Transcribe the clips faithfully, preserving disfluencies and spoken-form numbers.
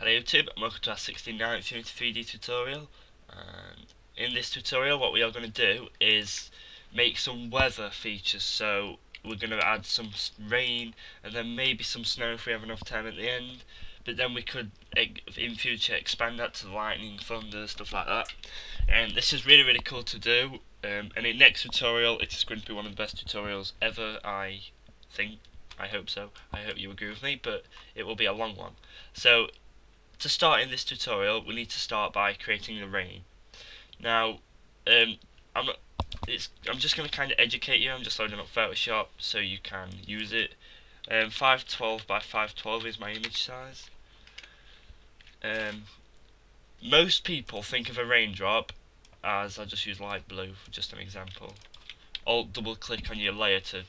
Hello YouTube, and welcome to our sixty-ninth Unity three D tutorial. And in this tutorial what we are going to do is make some weather features, so we're going to add some rain and then maybe some snow if we have enough time at the end, but then we could in future expand that to lightning, thunder, stuff like that. And this is really really cool to do, um, and in next tutorial it is going to be one of the best tutorials ever, I think. I hope so, I hope you agree with me, but it will be a long one. So to start in this tutorial, we need to start by creating the rain. Now, um, I'm not, it's, I'm just going to kind of educate you. I'm just loading up Photoshop so you can use it. Um, five twelve by five twelve is my image size. Um, most people think of a raindrop as, I'll just use light blue for just an example. Alt double click on your layer to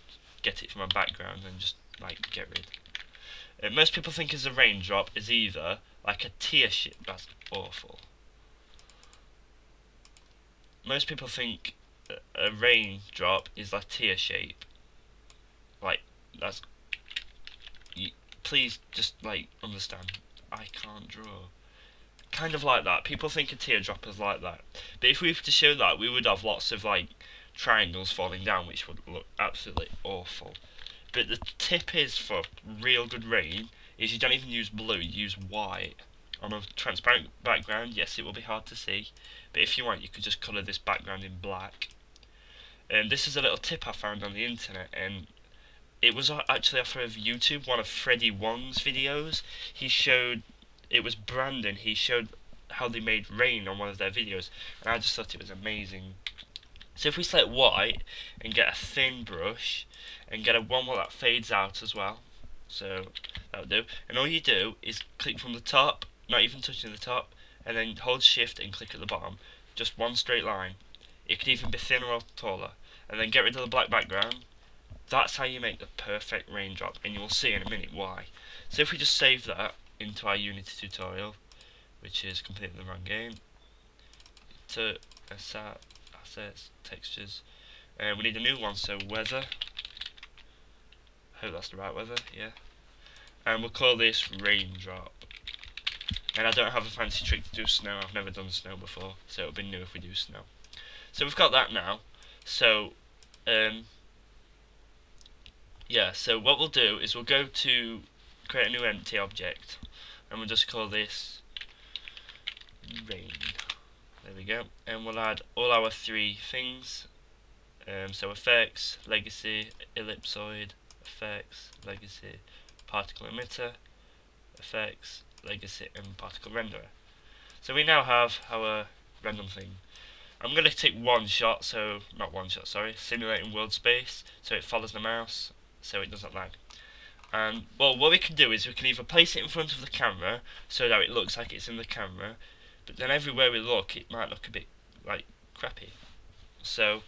get it from a background and just like get rid. Uh, most people think as a raindrop is either like a tear shape. That's awful. Most people think a raindrop is like tear shape. Like that's. You, please just like understand. I can't draw. Kind of like that. People think a teardrop is like that. But if we were to show that, we would have lots of like triangles falling down, which would look absolutely awful. But the tip is for real good rain is you don't even use blue, you use white. On a transparent background, yes, it will be hard to see, but if you want you could just colour this background in black. And this is a little tip I found on the internet, and it was actually off of YouTube, one of Freddie Wong's videos. He showed, it was Brandon, he showed how they made rain on one of their videos, and I just thought it was amazing. So if we select white and get a thin brush and get a one where that fades out as well, so that'll do. And all you do is click from the top, not even touching the top, and then hold shift and click at the bottom, just one straight line. It could even be thinner or taller, and then get rid of the black background. That's how you make the perfect raindrop, and you will see in a minute why. So if we just save that into our Unity tutorial, which is completely the wrong game, to assets, textures, and uh, we need a new one, so weather. I hope that's the right weather, yeah. And we'll call this raindrop. And I don't have a fancy trick to do snow, I've never done snow before, so it'll be new if we do snow. So we've got that now. So, um, yeah, so what we'll do is we'll go to create a new empty object, and we'll just call this rain. There we go. And we'll add all our three things. Um, so effects, legacy, ellipsoid, effects, legacy, particle emitter, effects, legacy, and particle renderer. So we now have our random thing. I'm going to take one shot, so not one shot, sorry, simulating world space, so it follows the mouse, so it doesn't lag. And well, what we can do is we can either place it in front of the camera so that it looks like it's in the camera, but then everywhere we look, it might look a bit like crappy. So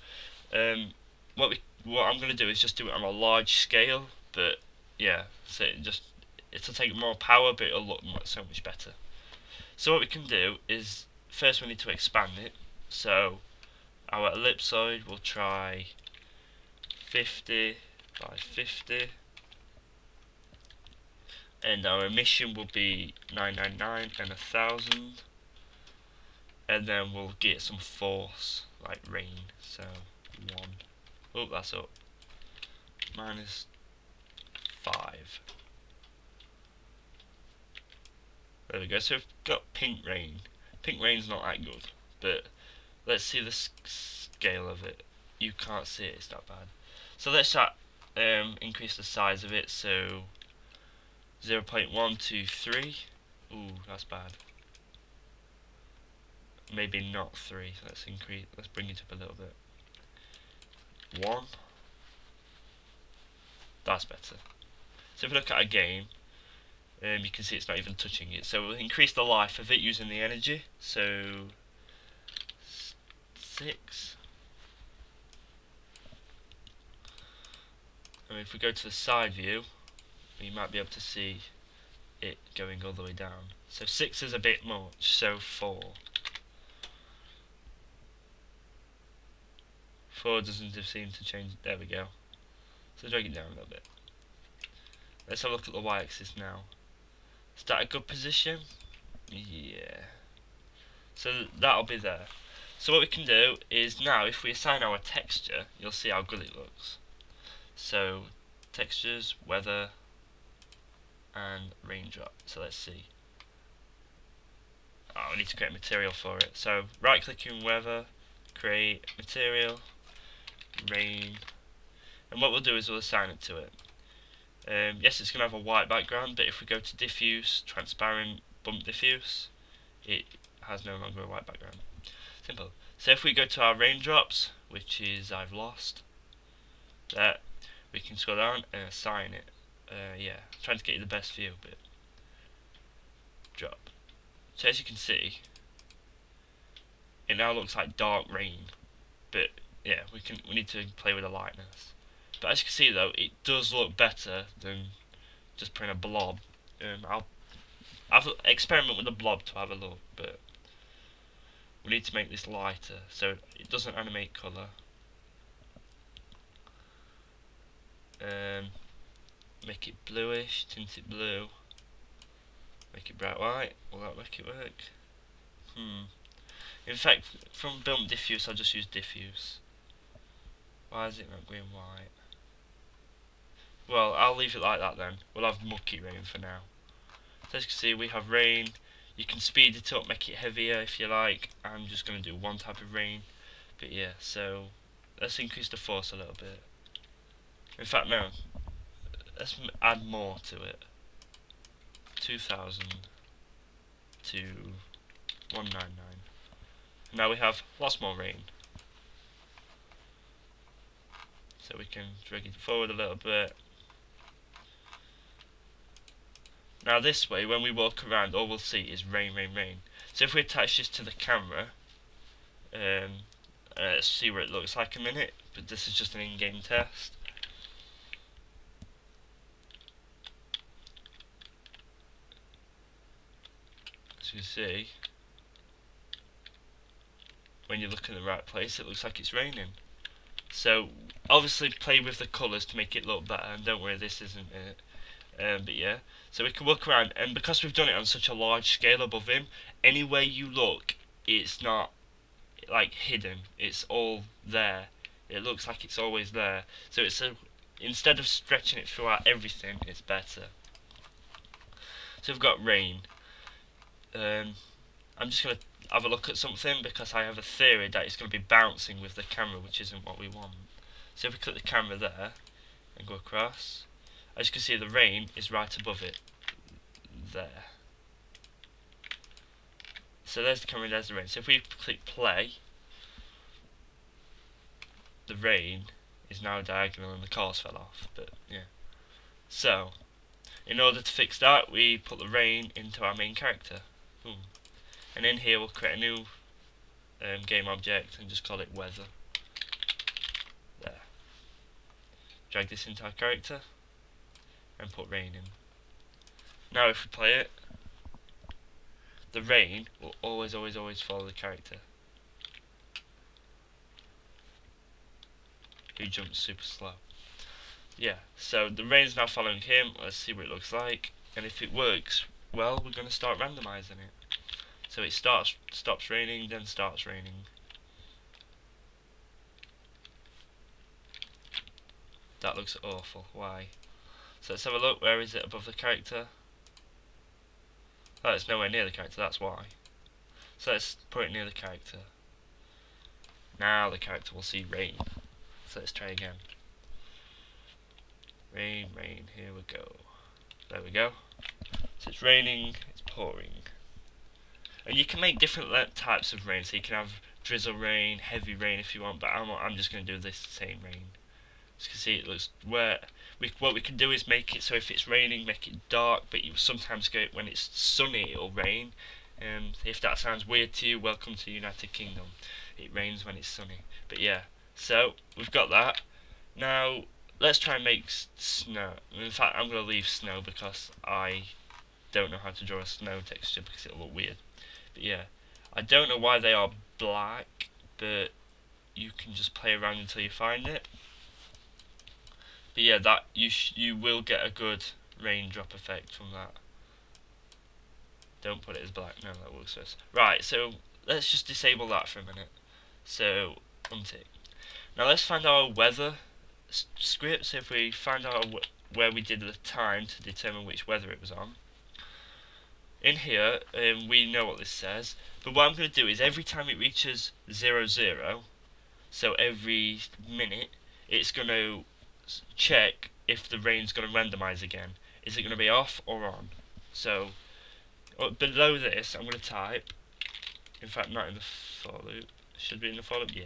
um, what we what I'm going to do is just do it on a large scale, but yeah, so it just it'll take more power, but it'll look so much better. So what we can do is first we need to expand it. So our ellipsoid, we'll try fifty by fifty, and our emission will be nine nine nine and a thousand, and then we'll get some force like rain. So one. Oh, that's up. Minus five. There we go. So we've got pink rain. Pink rain's not that good, but let's see the scale of it. You can't see it. It's that bad. So let's start, um, increase the size of it. So zero point one two three. Ooh, that's bad. Maybe not three. Let's increase. Let's bring it up a little bit. One. That's better. So if we look at a game, um, you can see it's not even touching it. So we'll increase the life of it using the energy. So six. And if we go to the side view, you might be able to see it going all the way down. So six is a bit much. So four. four doesn't seem to change. There we go. So drag it down a little bit. Let's have a look at the y-axis now. Is that a good position? Yeah. So that'll be there. So what we can do is now if we assign our texture, you'll see how good it looks. So textures, weather, and raindrop. So let's see. Oh, we need to create material for it. So right clicking weather, create material, rain, and what we'll do is we'll assign it to it. Um, yes, it's going to have a white background, but if we go to diffuse, transparent, bump diffuse, it has no longer a white background. Simple. So if we go to our raindrops, which is I've lost, there, we can scroll down and assign it. Uh, yeah, I'm trying to get you the best view, but drop. So as you can see, it now looks like dark rain, but yeah, we can we need to play with the lightness. But as you can see though, it does look better than just putting a blob. Um, I'll I've experiment with the blob to have a look, but we need to make this lighter so it doesn't animate colour. Um, make it bluish, tint it blue, make it bright white. Will that make it work? Hmm. In fact, from bump diffuse, I'll just use diffuse. Why is it not green and white? Well, I'll leave it like that then. We'll have mucky rain for now. So as you can see, we have rain. You can speed it up, make it heavier if you like. I'm just going to do one type of rain. But yeah, so let's increase the force a little bit. In fact, no. Let's add more to it. two thousand to one ninety-nine. Now we have lots more rain. So we can drag it forward a little bit. Now this way, when we walk around, all we'll see is rain, rain, rain. So if we attach this to the camera, um, uh, let's see what it looks like in a minute, but this is just an in-game test. As you can see, when you look in the right place, it looks like it's raining. So obviously play with the colours to make it look better, and don't worry, this isn't it. Um, but yeah, so we can walk around, and because we've done it on such a large scale above him, anywhere you look, it's not like hidden, it's all there. It looks like it's always there. So it's a, instead of stretching it throughout everything, it's better. So we've got rain. Um, I'm just going to have a look at something because I have a theory that it's going to be bouncing with the camera, which isn't what we want. So if we click the camera there and go across, as you can see, the rain is right above it, there. So there's the camera, there's the rain. So if we click play, the rain is now diagonal and the cars fell off, but yeah. So, in order to fix that, we put the rain into our main character. Ooh. And in here we'll create a new um, game object and just call it weather. There. Drag this into our character and put rain in. Now if we play it, the rain will always always always follow the character who jumps super slow. Yeah, so the rain's now following him. Let's see what it looks like, and if it works well, we're going to start randomizing it. So it starts stops raining, then starts raining. That looks awful. Why? So let's have a look, where is it above the character? Oh, it's nowhere near the character, that's why. So let's put it near the character. Now the character will see rain. So let's try again. Rain, rain, here we go. There we go. So it's raining, it's pouring. And you can make different types of rain, so you can have drizzle rain, heavy rain if you want, but I'm, I'm just going to do this same rain. As you can see, it looks wet. We, what we can do is make it so if it's raining, make it dark, but you sometimes go when it's sunny, it'll rain. Um, if that sounds weird to you, welcome to the United Kingdom. It rains when it's sunny. But yeah, so we've got that. Now, let's try and make snow. In fact, I'm going to leave snow because I don't know how to draw a snow texture because it'll look weird. But yeah, I don't know why they are black, but you can just play around until you find it. But yeah, that you sh you will get a good raindrop effect from that. Don't put it as black. No, that works first. Right, so let's just disable that for a minute. So untick. Now let's find our weather script. So if we find out where we did the time to determine which weather it was on. In here, um, we know what this says. But what I'm going to do is every time it reaches zero zero, so every minute, it's going to check if the rain's going to randomize again. Is it going to be off or on? So below this, I'm going to type. In fact, not in the for loop. Should be in the for loop. Yeah.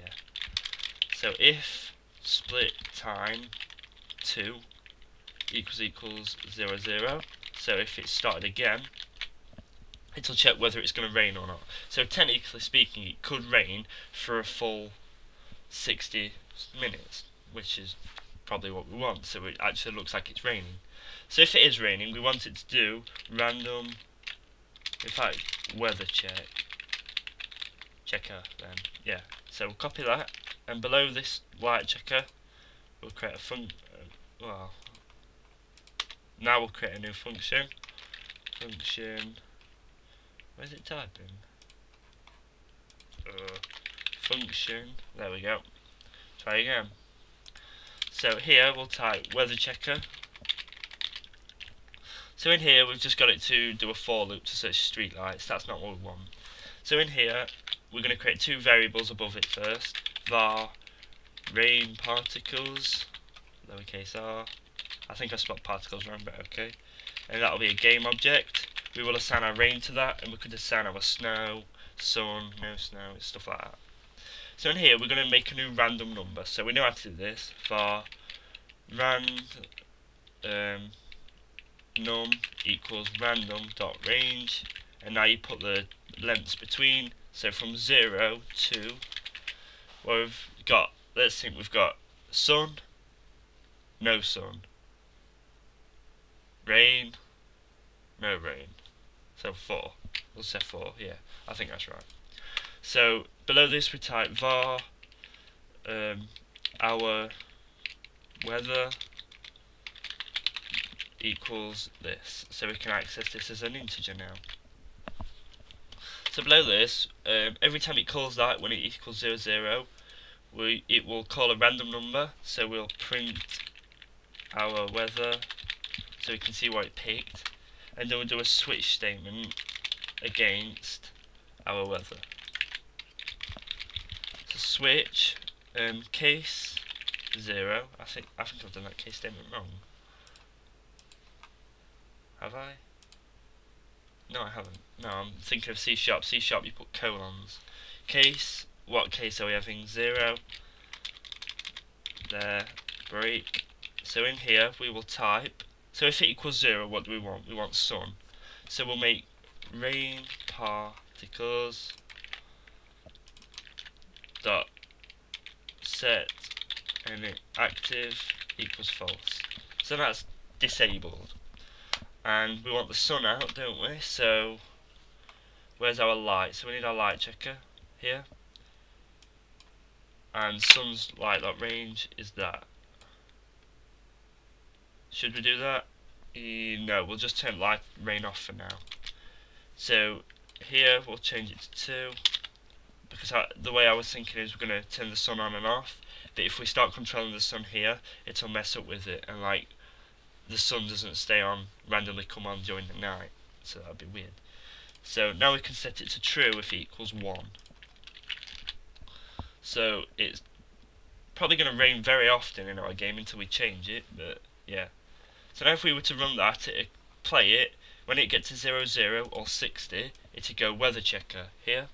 So if split time two equals equals zero zero. So if it started again, it'll check whether it's going to rain or not. So technically speaking, it could rain for a full sixty minutes, which is probably what we want. So it actually looks like it's raining. So if it is raining, we want it to do random, in fact, weather check, checker then, yeah. So we'll copy that, and below this white checker, we'll create a func, uh, well, now we'll create a new function, function, where's it typing? Uh, function, there we go, try again. So here we'll type weather checker. So in here we've just got it to do a for loop to search street lights. That's not what we want. So in here we're going to create two variables above it first. Var rain particles, lowercase r. I think I spelled particles wrong, but okay. And that'll be a game object. We will assign our rain to that, and we could assign our snow, sun, no snow, stuff like that. So in here we're going to make a new random number. So we know how to do this. Var rand um num equals random dot range, and now you put the lengths between. So from zero to, well, we've got, let's think, we've got sun, no sun, rain, no rain, so four, we'll say four, yeah, I think that's right. So below this we type var um, our weather equals this, so we can access this as an integer now. So below this, um, every time it calls that, when it equals zero zero, we it will call a random number. So we'll print our weather, so we can see what it picked, and then we'll do a switch statement against our weather. So switch um, case zero. I think I think I've done that case statement wrong. Have I? No, I haven't. No, I'm thinking of C sharp. C sharp, you put colons. Case, what case are we having? Zero. There, break. So in here, we will type. So if it equals zero, what do we want? We want sun. So we'll make rain particles dot set and active equals false. So that's disabled. And we want the sun out, don't we? So where's our light? So we need our light checker here. And sun's light dot range is that. Should we do that? E no, we'll just turn light rain off for now. So here we'll change it to two. Because I, the way I was thinking is we're going to turn the sun on and off. But if we start controlling the sun here, it'll mess up with it and like the sun doesn't stay on, randomly come on during the night, so that'd be weird. So now we can set it to true if it equals one. So it's probably going to rain very often in our game until we change it, but yeah. So now if we were to run that, it'd play it, when it gets to zero zero or sixty, it'd go weather checker here.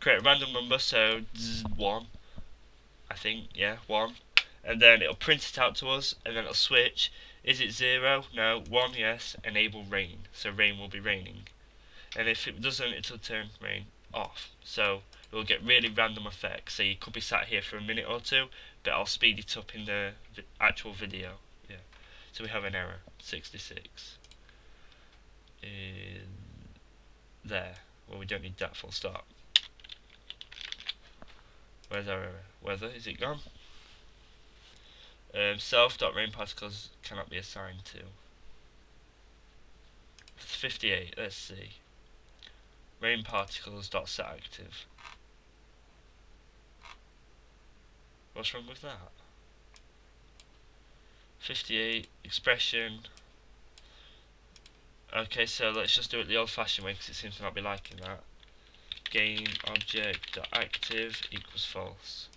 Create a random number, so one, I think, yeah, one. And then it'll print it out to us, and then it'll switch. Is it zero? No. One? Yes. Enable rain. So rain will be raining. And if it doesn't, it'll turn rain off. So we'll get really random effects. So you could be sat here for a minute or two, but I'll speed it up in the vi actual video. Yeah. So we have an error. sixty-six. In there. Well, we don't need that full stop. Where's our error? Weather? Is it gone? Um, self dot rain particles cannot be assigned to. fifty-eight, let's see. rain particles dot set active. What's wrong with that? fifty-eight expression. Okay, so let's just do it the old-fashioned way because it seems to not be liking that. Game object dot active equals false.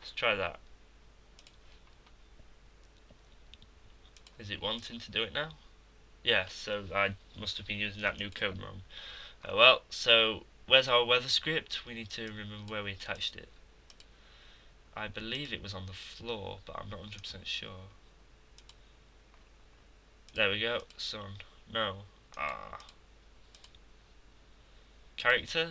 Let's try that. Is it wanting to do it now? Yeah, so I must have been using that new code wrong. Uh, well, so where's our weather script? We need to remember where we attached it. I believe it was on the floor, but I'm not one hundred percent sure. There we go. Sun. No. Ah. Character.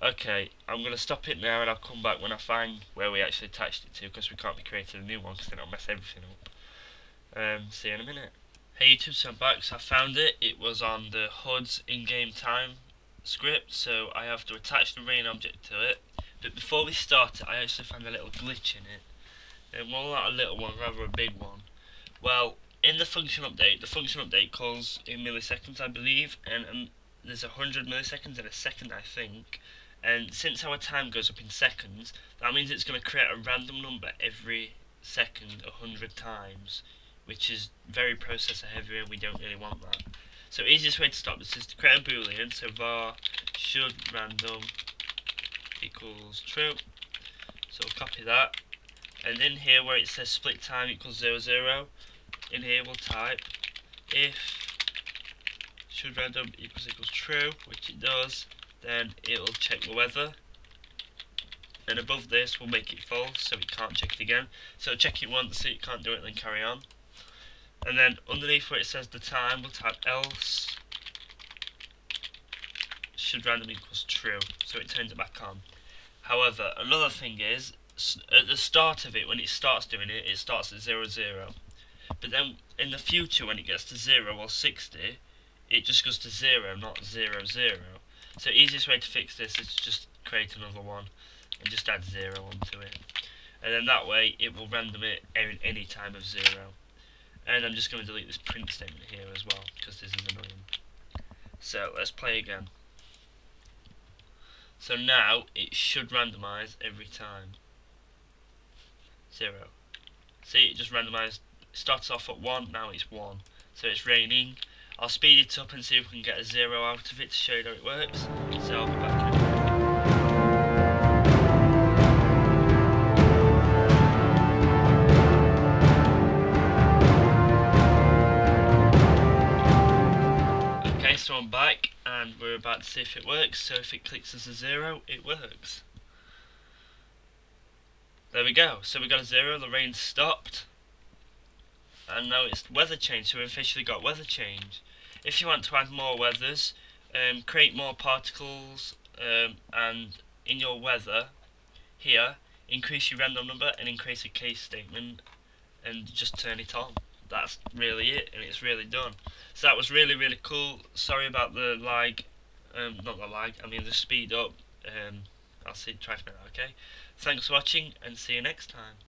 Okay, I'm going to stop it now and I'll come back when I find where we actually attached it to, because we can't be creating a new one because then it'll mess everything up. Um, see you in a minute. Hey YouTube, so I'm back. So I found it. It was on the H U D's in-game time script, so I have to attach the rain object to it. But before we start it, I actually found a little glitch in it. And well, not a little one, rather a big one. Well, in the function update, the function update calls in milliseconds, I believe, and um, there's one hundred milliseconds in a second, I think. And since our time goes up in seconds, that means it's going to create a random number every second one hundred times, which is very processor heavy and we don't really want that. So easiest way to stop this is to create a boolean, so var should random equals true. So we'll copy that, and in here where it says split time equals zero zero, in here we'll type if should random equals equals true, which it does. Then it'll check the weather, and above this we'll make it false so it can't check it again. So check it once, so it can't do it, then carry on. And then underneath where it says the time, we'll type else should random equals true, so it turns it back on. However, another thing is, at the start of it, when it starts doing it, it starts at zero zero, but then in the future when it gets to zero or sixty, it just goes to zero, not zero zero. So easiest way to fix this is to just create another one and just add zero onto it, and then that way it will random it at any time of zero. And I'm just going to delete this print statement here as well because this is annoying. So let's play again. So now it should randomize every time. Zero. See, it just randomized. It starts off at one, now it's one. So it's raining. I'll speed it up and see if we can get a zero out of it to show you how it works. So I'll be back in a minute. Okay, so I'm back and we're about to see if it works. So if it clicks as a zero, it works. There we go. So we got a zero, the rain stopped. And now it's weather change, so we've officially got weather change. If you want to add more weathers, um, create more particles, um, and in your weather, here, increase your random number and increase a case statement, and just turn it on. That's really it, and it's really done. So that was really, really cool. Sorry about the lag, um, not the lag, I mean the speed up. Um, I'll see, try to make that okay. Thanks for watching, and see you next time.